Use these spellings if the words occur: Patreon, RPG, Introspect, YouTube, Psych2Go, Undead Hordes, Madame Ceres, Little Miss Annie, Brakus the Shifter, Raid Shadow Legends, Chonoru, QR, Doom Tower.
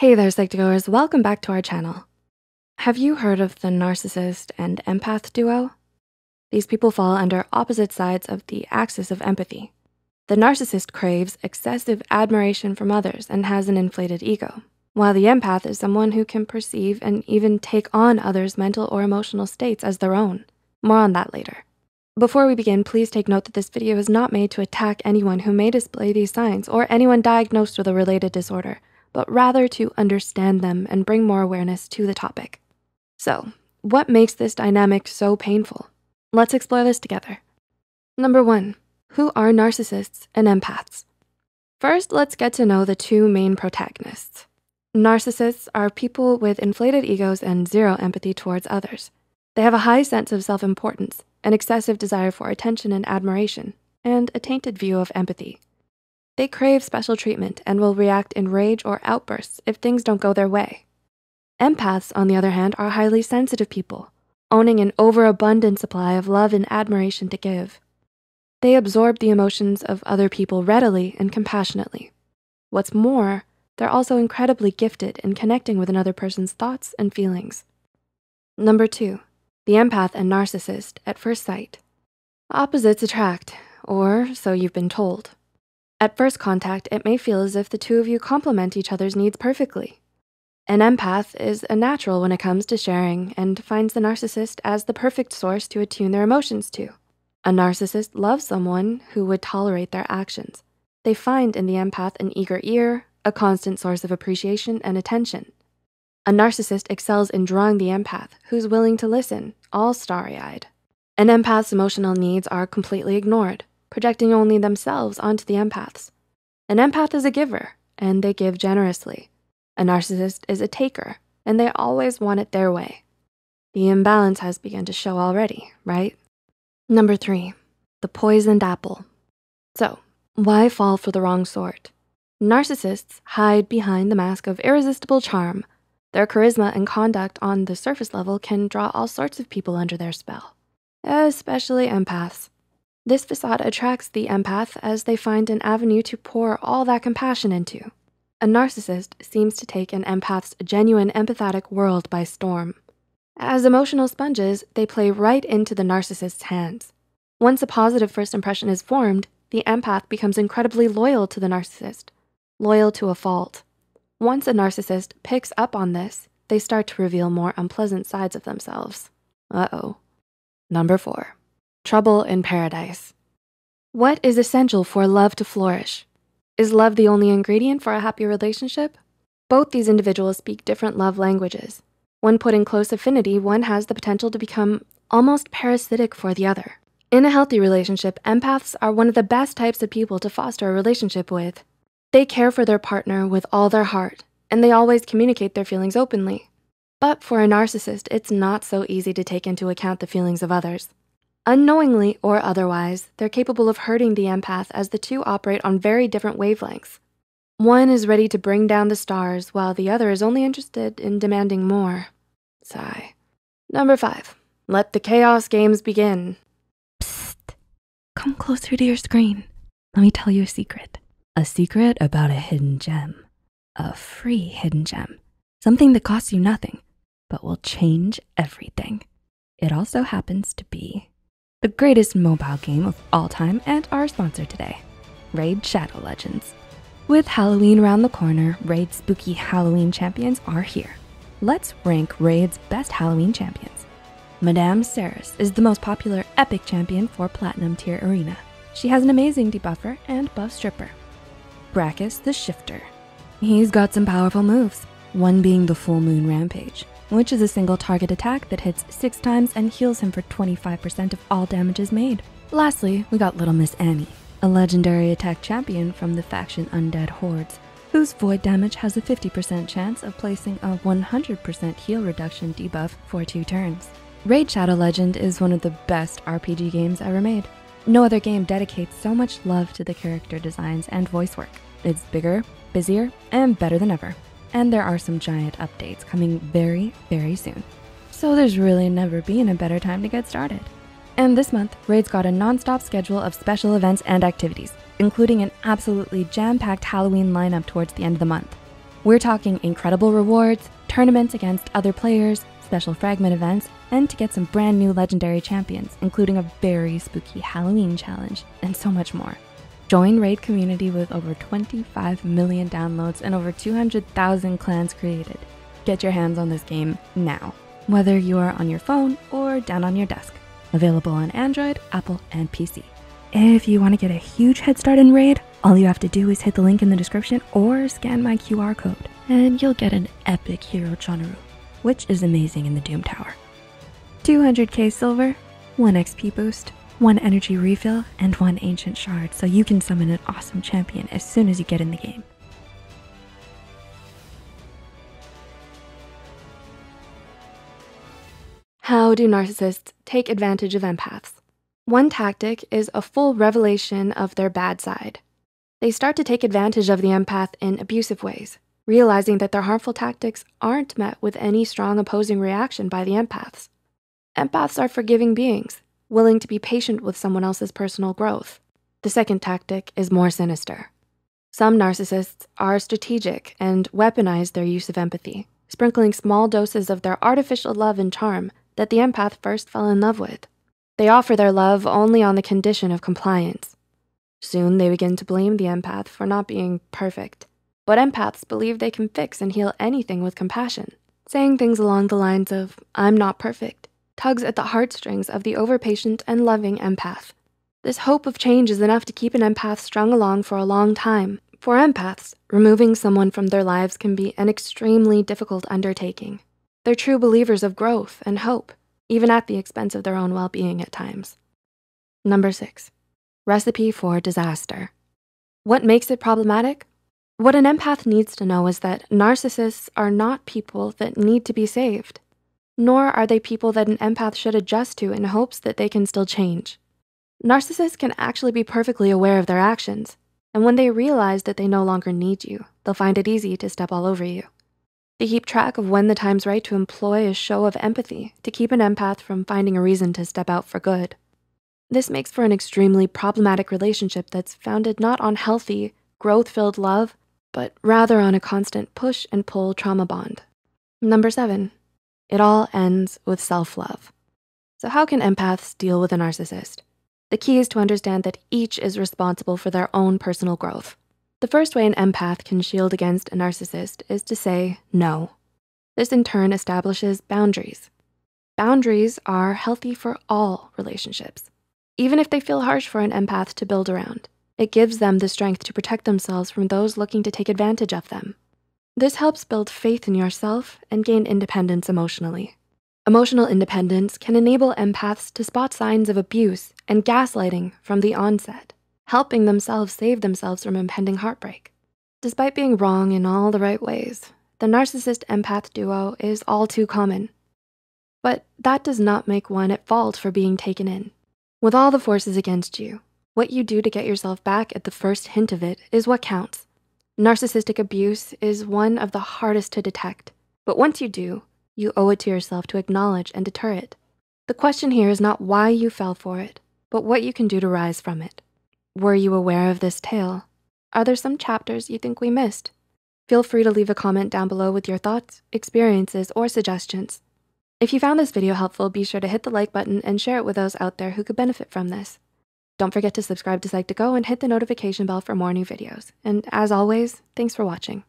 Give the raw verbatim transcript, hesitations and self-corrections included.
Hey there, Psych to Goers, welcome back to our channel. Have you heard of the narcissist and empath duo? These people fall under opposite sides of the axis of empathy. The narcissist craves excessive admiration from others and has an inflated ego, while the empath is someone who can perceive and even take on others' mental or emotional states as their own. More on that later. Before we begin, please take note that this video is not made to attack anyone who may display these signs or anyone diagnosed with a related disorder, but rather to understand them and bring more awareness to the topic. So, what makes this dynamic so painful? Let's explore this together. Number one, who are narcissists and empaths? First, let's get to know the two main protagonists. Narcissists are people with inflated egos and zero empathy towards others. They have a high sense of self-importance, an excessive desire for attention and admiration, and a tainted view of empathy. They crave special treatment and will react in rage or outbursts if things don't go their way. Empaths, on the other hand, are highly sensitive people, owning an overabundant supply of love and admiration to give. They absorb the emotions of other people readily and compassionately. What's more, they're also incredibly gifted in connecting with another person's thoughts and feelings. Number two, the empath and narcissist at first sight. Opposites attract, or so you've been told. At first contact, it may feel as if the two of you complement each other's needs perfectly. An empath is a natural when it comes to sharing and finds the narcissist as the perfect source to attune their emotions to. A narcissist loves someone who would tolerate their actions. They find in the empath an eager ear, a constant source of appreciation and attention. A narcissist excels in drawing the empath, who's willing to listen, all starry-eyed. An empath's emotional needs are completely ignored, projecting only themselves onto the empaths. An empath is a giver, and they give generously. A narcissist is a taker, and they always want it their way. The imbalance has begun to show already, right? Number three, the poisoned apple. So, why fall for the wrong sort? Narcissists hide behind the mask of irresistible charm. Their charisma and conduct on the surface level can draw all sorts of people under their spell, especially empaths. This facade attracts the empath as they find an avenue to pour all that compassion into. A narcissist seems to take an empath's genuine empathetic world by storm. As emotional sponges, they play right into the narcissist's hands. Once a positive first impression is formed, the empath becomes incredibly loyal to the narcissist, loyal to a fault. Once a narcissist picks up on this, they start to reveal more unpleasant sides of themselves. Uh-oh. Number four, trouble in paradise. What is essential for love to flourish? Is love the only ingredient for a happy relationship? Both these individuals speak different love languages. When put in close affinity, one has the potential to become almost parasitic for the other. In a healthy relationship, empaths are one of the best types of people to foster a relationship with. They care for their partner with all their heart, and they always communicate their feelings openly. But for a narcissist, it's not so easy to take into account the feelings of others. Unknowingly or otherwise, they're capable of hurting the empath as the two operate on very different wavelengths. One is ready to bring down the stars, while the other is only interested in demanding more. Sigh. Number five, let the chaos games begin. Psst, come closer to your screen. Let me tell you a secret. A secret about a hidden gem, a free hidden gem, something that costs you nothing, but will change everything. It also happens to be the greatest mobile game of all time and our sponsor today, Raid Shadow Legends. With Halloween around the corner, Raid's spooky Halloween champions are here. Let's rank Raid's best Halloween champions. Madame Ceres is the most popular epic champion for Platinum tier arena. She has an amazing debuffer and buff stripper. Brakus the Shifter. He's got some powerful moves, one being the Full Moon Rampage, which is a single target attack that hits six times and heals him for twenty-five percent of all damages made. Lastly, we got Little Miss Annie, a legendary attack champion from the faction Undead Hordes, whose void damage has a fifty percent chance of placing a one hundred percent heal reduction debuff for two turns. Raid Shadow Legend is one of the best R P G games ever made. No other game dedicates so much love to the character designs and voice work. It's bigger, busier, and better than ever. And there are some giant updates coming very, very soon. So there's really never been a better time to get started. And this month, Raid's got a non-stop schedule of special events and activities, including an absolutely jam-packed Halloween lineup towards the end of the month. We're talking incredible rewards, tournaments against other players, special fragment events, and to get some brand new legendary champions, including a very spooky Halloween challenge, and so much more. Join Raid community with over twenty-five million downloads and over two hundred thousand clans created. Get your hands on this game now, whether you are on your phone or down on your desk. Available on Android, Apple, and P C. If you want to get a huge head start in Raid, all you have to do is hit the link in the description or scan my Q R code, and you'll get an epic hero Chonoru, which is amazing in the Doom Tower. two hundred K silver, one X P boost, one energy refill, and one ancient shard, so you can summon an awesome champion as soon as you get in the game. How do narcissists take advantage of empaths? One tactic is a full revelation of their bad side. They start to take advantage of the empath in abusive ways, realizing that their harmful tactics aren't met with any strong opposing reaction by the empaths. Empaths are forgiving beings, willing to be patient with someone else's personal growth. The second tactic is more sinister. Some narcissists are strategic and weaponize their use of empathy, sprinkling small doses of their artificial love and charm that the empath first fell in love with. They offer their love only on the condition of compliance. Soon they begin to blame the empath for not being perfect, but empaths believe they can fix and heal anything with compassion. Saying things along the lines of, "I'm not perfect," tugs at the heartstrings of the overpatient and loving empath. This hope of change is enough to keep an empath strung along for a long time. For empaths, removing someone from their lives can be an extremely difficult undertaking. They're true believers of growth and hope, even at the expense of their own well-being at times. Number six, recipe for disaster. What makes it problematic? What an empath needs to know is that narcissists are not people that need to be saved, nor are they people that an empath should adjust to in hopes that they can still change. Narcissists can actually be perfectly aware of their actions, and when they realize that they no longer need you, they'll find it easy to step all over you. They keep track of when the time's right to employ a show of empathy to keep an empath from finding a reason to step out for good. This makes for an extremely problematic relationship that's founded not on healthy, growth-filled love, but rather on a constant push and pull trauma bond. Number seven. It all ends with self-love. So how can empaths deal with a narcissist? The key is to understand that each is responsible for their own personal growth. The first way an empath can shield against a narcissist is to say no. This in turn establishes boundaries. Boundaries are healthy for all relationships. Even if they feel harsh for an empath to build around, it gives them the strength to protect themselves from those looking to take advantage of them. This helps build faith in yourself and gain independence emotionally. Emotional independence can enable empaths to spot signs of abuse and gaslighting from the onset, helping themselves save themselves from impending heartbreak. Despite being wrong in all the right ways, the narcissist-empath duo is all too common. But that does not make one at fault for being taken in. With all the forces against you, what you do to get yourself back at the first hint of it is what counts. Narcissistic abuse is one of the hardest to detect, but once you do, you owe it to yourself to acknowledge and deter it. The question here is not why you fell for it, but what you can do to rise from it. Were you aware of this tale? Are there some chapters you think we missed? Feel free to leave a comment down below with your thoughts, experiences, or suggestions. If you found this video helpful, be sure to hit the like button and share it with those out there who could benefit from this. Don't forget to subscribe to Psych to Go and hit the notification bell for more new videos. And as always, thanks for watching.